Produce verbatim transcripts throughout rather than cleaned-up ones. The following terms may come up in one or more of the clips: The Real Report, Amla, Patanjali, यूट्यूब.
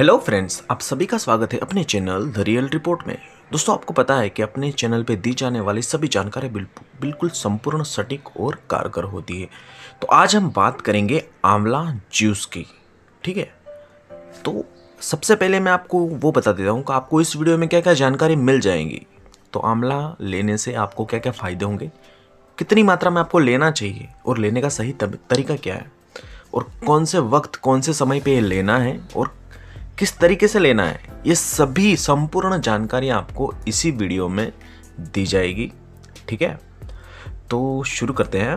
Hello friends, आप सभी का स्वागत है अपने चैनल द रियल रिपोर्ट में। दोस्तों, आपको पता है कि अपने चैनल पे दी जाने वाली सभी जानकारी बिल्कुल संपूर्ण, सटीक और कारगर होती है। तो आज हम बात करेंगे आंवला जूस की, ठीक है। तो सबसे पहले मैं आपको वो बता देता हूँ कि आपको इस वीडियो में क्या क्या जानकारी मिल जाएंगी। तो आंवला लेने से आपको क्या क्या फ़ायदे होंगे, कितनी मात्रा में आपको लेना चाहिए और लेने का सही तरीका क्या है, और कौन से वक्त कौन से समय पर लेना है और किस तरीके से लेना है, ये सभी संपूर्ण जानकारी आपको इसी वीडियो में दी जाएगी, ठीक है। तो शुरू करते हैं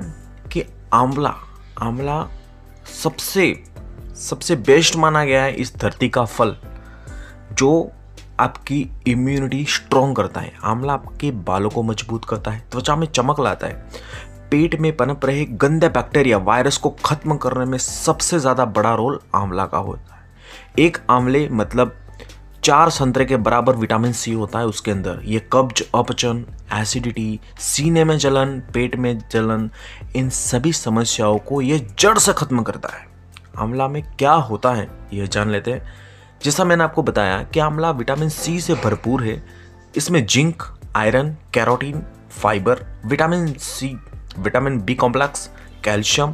कि आंवला आंवला सबसे सबसे बेस्ट माना गया है इस धरती का फल, जो आपकी इम्यूनिटी स्ट्रॉन्ग करता है। आंवला आपके बालों को मजबूत करता है, त्वचा में चमक लाता है, पेट में पनप रहे गंदे बैक्टीरिया वायरस को खत्म करने में सबसे ज़्यादा बड़ा रोल आंवला का होता है। एक आंवले मतलब चार संतरे के बराबर विटामिन सी होता है उसके अंदर। ये कब्ज, अपचन, एसिडिटी, सीने में जलन, पेट में जलन, इन सभी समस्याओं को ये जड़ से ख़त्म करता है। आंवला में क्या होता है ये जान लेते हैं। जैसा मैंने आपको बताया कि आंवला विटामिन सी से भरपूर है। इसमें zinc, iron, carotene, fibre, vitamin C, vitamin B complex, calcium,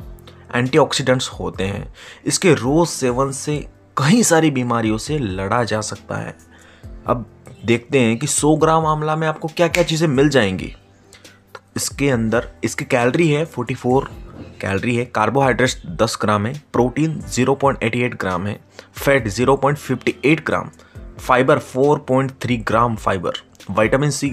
antioxidants होते हैं। इसके रोज सेवन से कई सारी बीमारियों से लड़ा जा सकता है। अब देखते हैं कि सौ ग्राम आंवला में आपको क्या क्या चीज़ें मिल जाएंगी। तो इसके अंदर इसकी कैलोरी है चौवालीस कैलोरी है, कार्बोहाइड्रेट्स दस ग्राम है, प्रोटीन ज़ीरो पॉइंट अट्ठासी ग्राम है, फैट ज़ीरो पॉइंट अट्ठावन ग्राम, फाइबर चार पॉइंट तीन ग्राम फाइबर, विटामिन सी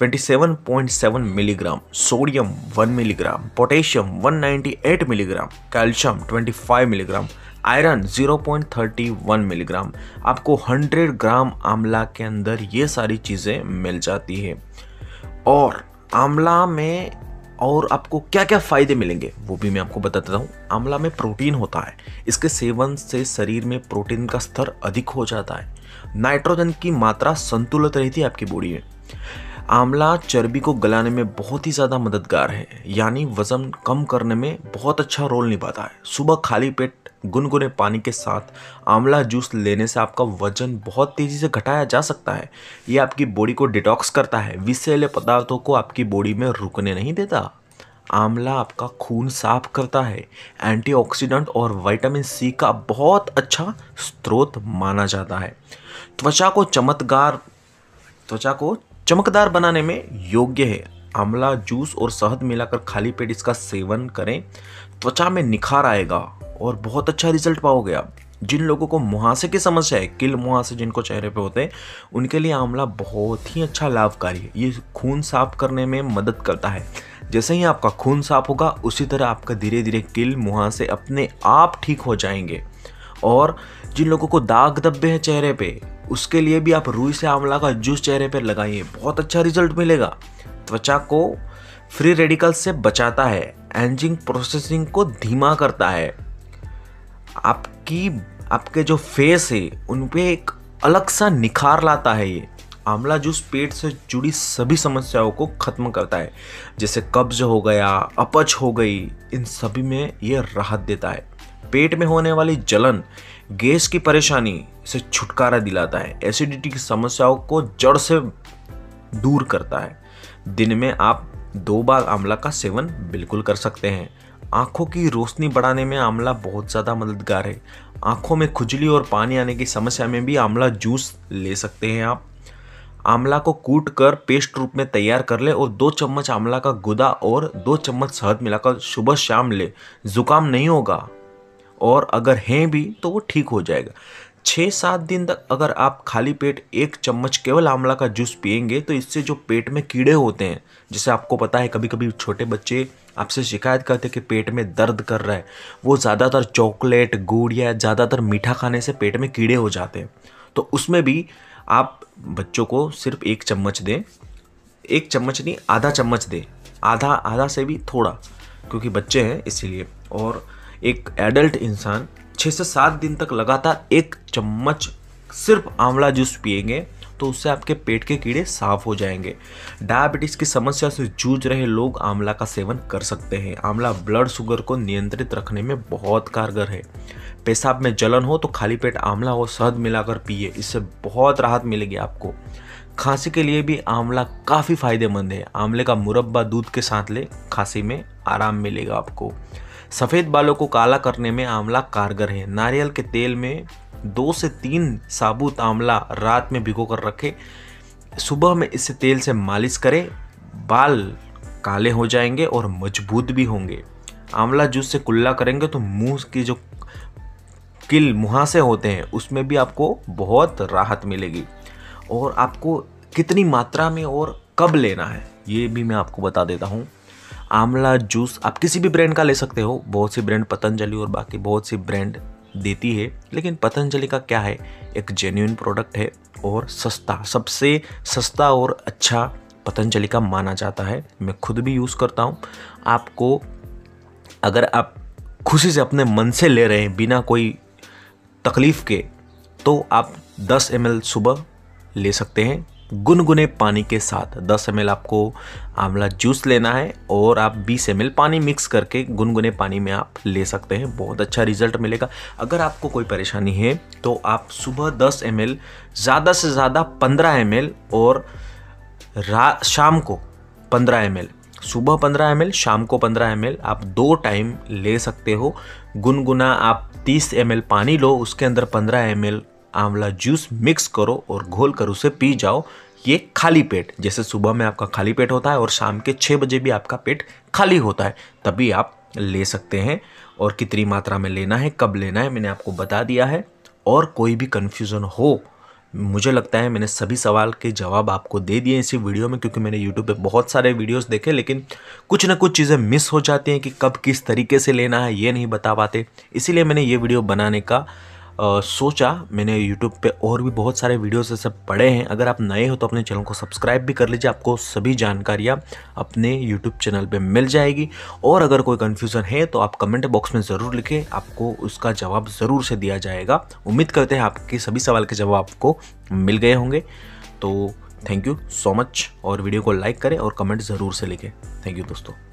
सत्ताईस पॉइंट सात मिलीग्राम, सोडियम एक मिलीग्राम, पोटेशियम एक सौ अट्ठानवे मिलीग्राम, कैल्शियम पच्चीस मिलीग्राम, आयरन ज़ीरो पॉइंट इकतीस मिलीग्राम। आपको सौ ग्राम आंवला के अंदर ये सारी चीज़ें मिल जाती है। और आंवला में और आपको क्या क्या फ़ायदे मिलेंगे वो भी मैं आपको बता देता हूँ। आंवला में प्रोटीन होता है। इसके सेवन से शरीर में प्रोटीन का स्तर अधिक हो जाता है। नाइट्रोजन की मात्रा संतुलित रहती है आपकी बॉडी में। आंवला चर्बी को गलाने में बहुत ही ज़्यादा मददगार है, यानी वज़न कम करने में बहुत अच्छा रोल निभाता है। सुबह खाली पेट गुनगुने पानी के साथ आंवला जूस लेने से आपका वज़न बहुत तेज़ी से घटाया जा सकता है। ये आपकी बॉडी को डिटॉक्स करता है, विषैले पदार्थों को आपकी बॉडी में रुकने नहीं देता। आंवला आपका खून साफ करता है। एंटीऑक्सीडेंट और विटामिन सी का बहुत अच्छा स्रोत माना जाता है। त्वचा को चमकदार त्वचा को चमकदार बनाने में योग्य है। आंवला जूस और शहद मिलाकर खाली पेट इसका सेवन करें, त्वचा में निखार आएगा और बहुत अच्छा रिजल्ट पाओगे आप। जिन लोगों को मुहासे की समस्या है, किल मुहासे जिनको चेहरे पे होते हैं, उनके लिए आंवला बहुत ही अच्छा लाभकारी है। ये खून साफ करने में मदद करता है। जैसे ही आपका खून साफ होगा, उसी तरह आपका धीरे धीरे किल मुहासे अपने आप ठीक हो जाएंगे। और जिन लोगों को दाग धब्बे हैं चेहरे पे, उसके लिए भी आप रूई से आंवला का जूस चेहरे पर लगाइए, बहुत अच्छा रिजल्ट मिलेगा। त्वचा को फ्री रेडिकल से बचाता है, एजिंग प्रोसेसिंग को धीमा करता है। आपकी आपके जो फेस है उन पे एक अलग सा निखार लाता है। ये आंवला जूस पेट से जुड़ी सभी समस्याओं को ख़त्म करता है, जैसे कब्ज हो गया, अपच हो गई, इन सभी में ये राहत देता है। पेट में होने वाली जलन, गैस की परेशानी से छुटकारा दिलाता है। एसिडिटी की समस्याओं को जड़ से दूर करता है। दिन में आप दो बार आंवला का सेवन बिल्कुल कर सकते हैं। आँखों की रोशनी बढ़ाने में आंवला बहुत ज़्यादा मददगार है। आँखों में खुजली और पानी आने की समस्या में भी आंवला जूस ले सकते हैं आप। आंवला को कूट कर पेस्ट रूप में तैयार कर ले और दो चम्मच आंवला का गुदा और दो चम्मच शहद मिलाकर सुबह शाम ले। जुकाम नहीं होगा, और अगर हैं भी तो वो ठीक हो जाएगा। छः सात दिन तक अगर आप खाली पेट एक चम्मच केवल आंवला का जूस पियेंगे, तो इससे जो पेट में कीड़े होते हैं, जैसे आपको पता है कभी कभी छोटे बच्चे आपसे शिकायत करते हैं कि पेट में दर्द कर रहा है, वो ज़्यादातर चॉकलेट, गुड़ या ज़्यादातर मीठा खाने से पेट में कीड़े हो जाते हैं। तो उसमें भी आप बच्चों को सिर्फ एक चम्मच दें, एक चम्मच नहीं आधा चम्मच दें, आधा आधा से भी थोड़ा, क्योंकि बच्चे हैं इसीलिए। और एक एडल्ट इंसान छः से सात दिन तक लगातार एक चम्मच सिर्फ आंवला जूस पिएंगे तो उससे आपके पेट के कीड़े साफ हो जाएंगे। डायबिटीज़ की समस्या से जूझ रहे लोग आंवला का सेवन कर सकते हैं। आंवला ब्लड शुगर को नियंत्रित रखने में बहुत कारगर है। पेशाब में जलन हो तो खाली पेट आंवला और शहद मिलाकर पिए, इससे बहुत राहत मिलेगी आपको। खांसी के लिए भी आंवला काफ़ी फ़ायदेमंद है। आंवले का मुरब्बा दूध के साथ ले, खांसी में आराम मिलेगा आपको। सफ़ेद बालों को काला करने में आंवला कारगर है। नारियल के तेल में दो से तीन साबुत आंवला रात में भिगो कर रखें, सुबह में इसे तेल से मालिश करें, बाल काले हो जाएंगे और मजबूत भी होंगे। आंवला जूस से कुल्ला करेंगे तो मुंह की जो किल मुहासे होते हैं उसमें भी आपको बहुत राहत मिलेगी। और आपको कितनी मात्रा में और कब लेना है ये भी मैं आपको बता देता हूँ। आंवला जूस आप किसी भी ब्रांड का ले सकते हो, बहुत सी ब्रांड पतंजलि और बाकी बहुत सी ब्रांड देती है, लेकिन पतंजलि का क्या है, एक जेन्युइन प्रोडक्ट है और सस्ता, सबसे सस्ता और अच्छा पतंजलि का माना जाता है। मैं खुद भी यूज़ करता हूँ। आपको अगर आप खुशी से अपने मन से ले रहे हैं बिना कोई तकलीफ़ के तो आप दस एम एल सुबह ले सकते हैं गुनगुने पानी के साथ। दस एम एल आपको आंवला जूस लेना है और आप बीस एम एल पानी मिक्स करके गुनगुने पानी में आप ले सकते हैं, बहुत अच्छा रिजल्ट मिलेगा। अगर आपको कोई परेशानी है तो आप सुबह दस एम एल, ज़्यादा से ज़्यादा पंद्रह एम एल और रात शाम को पंद्रह एम एल, सुबह पंद्रह एम एल शाम को पंद्रह एम एल आप दो टाइम ले सकते हो। गुनगुना आप तीस एम एल पानी लो, उसके अंदर पंद्रह एम एल आंवला जूस मिक्स करो और घोल कर उसे पी जाओ। ये खाली पेट, जैसे सुबह में आपका खाली पेट होता है और शाम के छः बजे भी आपका पेट खाली होता है, तभी आप ले सकते हैं। और कितनी मात्रा में लेना है, कब लेना है, मैंने आपको बता दिया है। और कोई भी कन्फ्यूज़न हो, मुझे लगता है मैंने सभी सवाल के जवाब आपको दे दिए इसी वीडियो में, क्योंकि मैंने यूट्यूब पे बहुत सारे वीडियोस देखे लेकिन कुछ ना कुछ चीज़ें मिस हो जाती हैं कि कब किस तरीके से लेना है ये नहीं बता पाते। इसीलिए मैंने ये वीडियो बनाने का आ, सोचा। मैंने यूट्यूब पे और भी बहुत सारे वीडियोस ऐसे पड़े हैं। अगर आप नए हो तो अपने चैनल को सब्सक्राइब भी कर लीजिए, आपको सभी जानकारियाँ अपने यूट्यूब चैनल पे मिल जाएगी। और अगर कोई कन्फ्यूज़न है तो आप कमेंट बॉक्स में ज़रूर लिखें, आपको उसका जवाब ज़रूर से दिया जाएगा। उम्मीद करते हैं आपके सभी सवाल के जवाब आपको मिल गए होंगे। तो थैंक यू सो मच, और वीडियो को लाइक करें और कमेंट ज़रूर से लिखें। थैंक यू दोस्तों।